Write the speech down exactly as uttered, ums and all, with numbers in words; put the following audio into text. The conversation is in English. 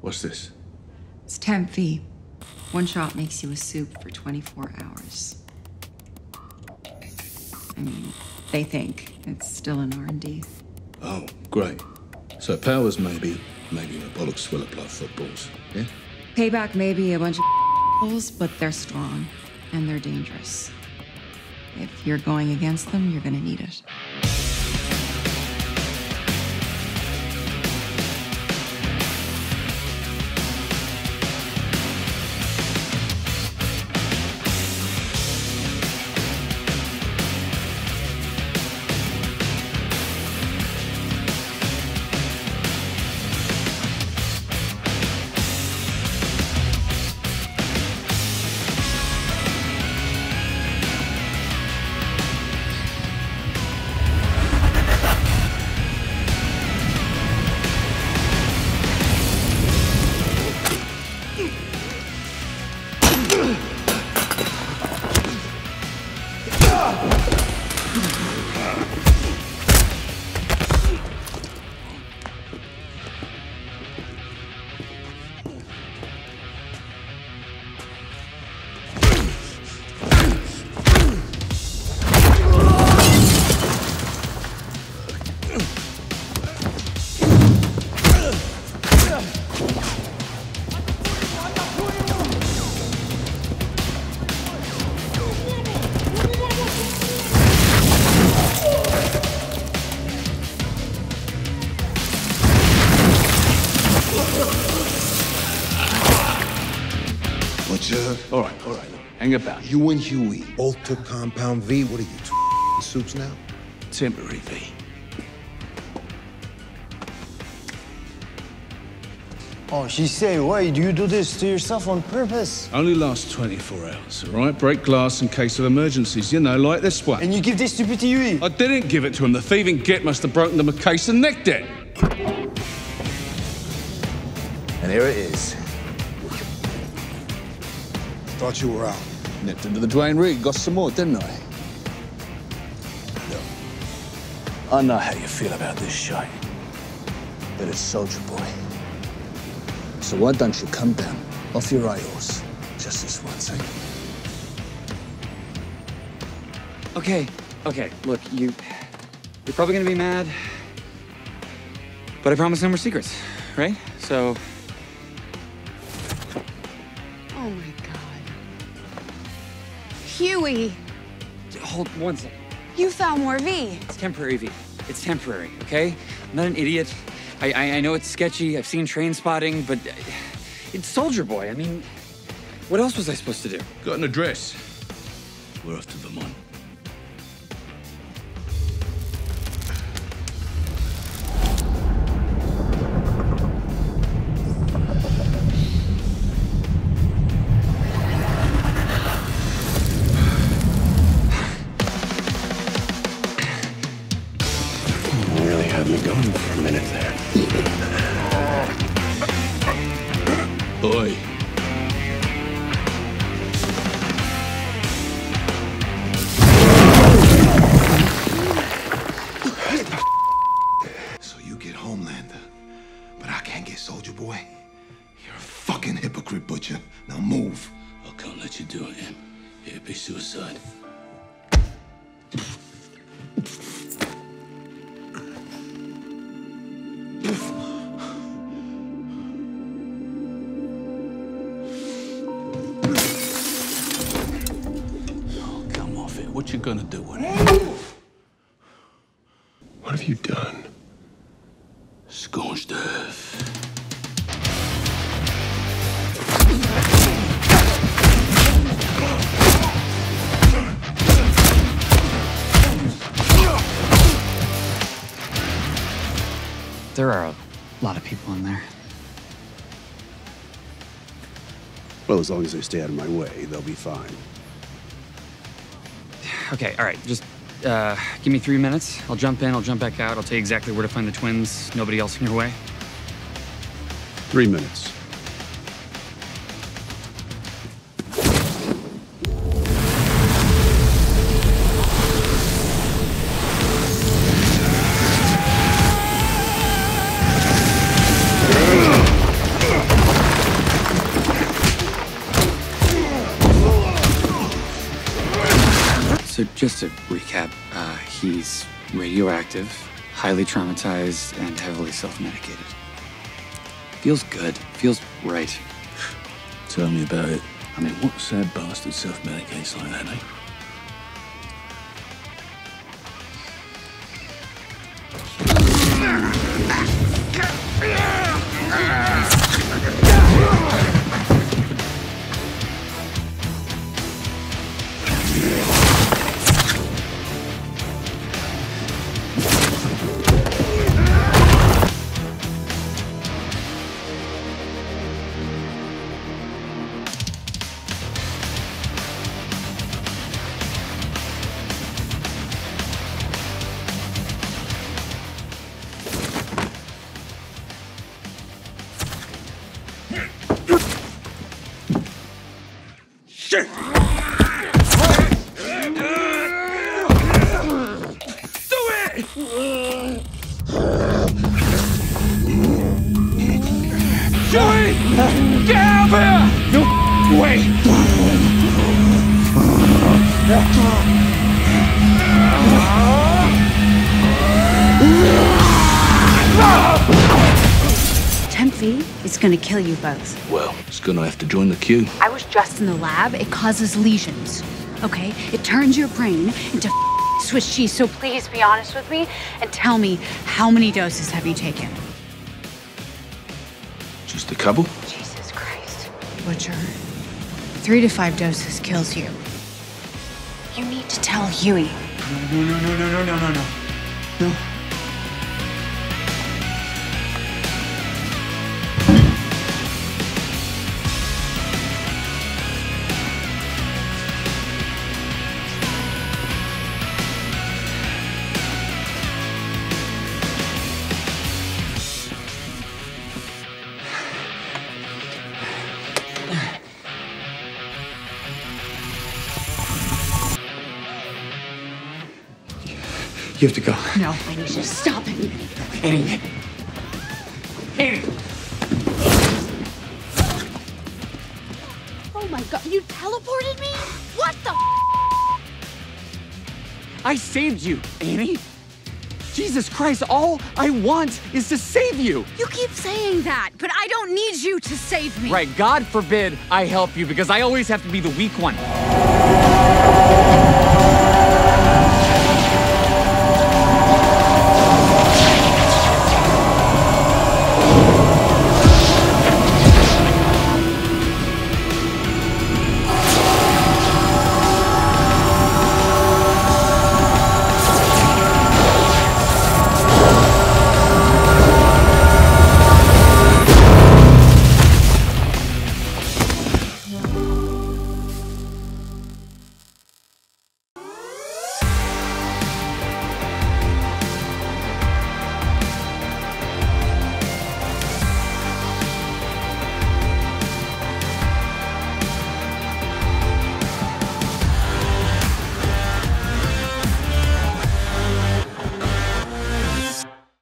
What's this? It's Temp V. One shot makes you a soup for twenty-four hours. I mean, they think it's still in R and D. Oh, great. So powers maybe, maybe robotics will apply footballs, yeah? Payback may be a bunch of fools, but they're strong and they're dangerous. If you're going against them, you're gonna need it. All right, all right. Hang about. You and Huey both took Compound V. What are you, two soups now? Temporary V. Oh, she say, wait, you do this to yourself on purpose? Only lasts twenty-four hours, all right? Break glass in case of emergencies, you know, like this one. And you give this stupid to Huey? I didn't give it to him. The thieving git must have broken them a case and nicked it. And here it is. Thought you were out. Nipped into the drain rig, got some more, didn't I? Look, I know how you feel about this shit, but it's Soldier Boy. So why don't you come down off your rails just this once, eh? Okay, okay, look, you, you're probably gonna be mad, but I promise no more secrets, right? So. Oh my God. Huey! Hold one second. You found more V. It's temporary V. It's temporary, okay? I'm not an idiot. I, I, I know it's sketchy. I've seen Train Spotting, but it's Soldier Boy. I mean, what else was I supposed to do? Got an address. We're off to Vermont. Boy. So you get Homelander, but I can't get Soldier Boy? You're a fucking hypocrite, Butcher. Now move. I can't let you do it, Em. It'd be suicide. What you gonna do with it? What have you done? Scorched earth. There are a lot of people in there. Well, as long as they stay out of my way, they'll be fine. Okay, all right, just uh, give me three minutes. I'll jump in, I'll jump back out. I'll tell you exactly where to find the twins. Nobody else in your way. Three minutes. Just to recap, uh, he's radioactive, highly traumatized, and heavily self-medicated. Feels good. Feels right. Tell me about it. I mean, what sad bastard self-medicates like that, eh? Gonna kill you both. Well, it's gonna have to join the queue. I was just in the lab. It causes lesions, okay? It turns your brain into Swiss cheese, so please be honest with me and tell me, how many doses have you taken? Just a couple? Jesus Christ. Butcher, three to five doses kills you. You need to tell Huey. No, no, no, no, no, no, no, no. No. You have to go. No, I need you to stop it. Annie. Annie. Oh my God, you teleported me? What the f? I saved you, Annie. Jesus Christ, all I want is to save you. You keep saying that, but I don't need you to save me. Right, God forbid I help you because I always have to be the weak one.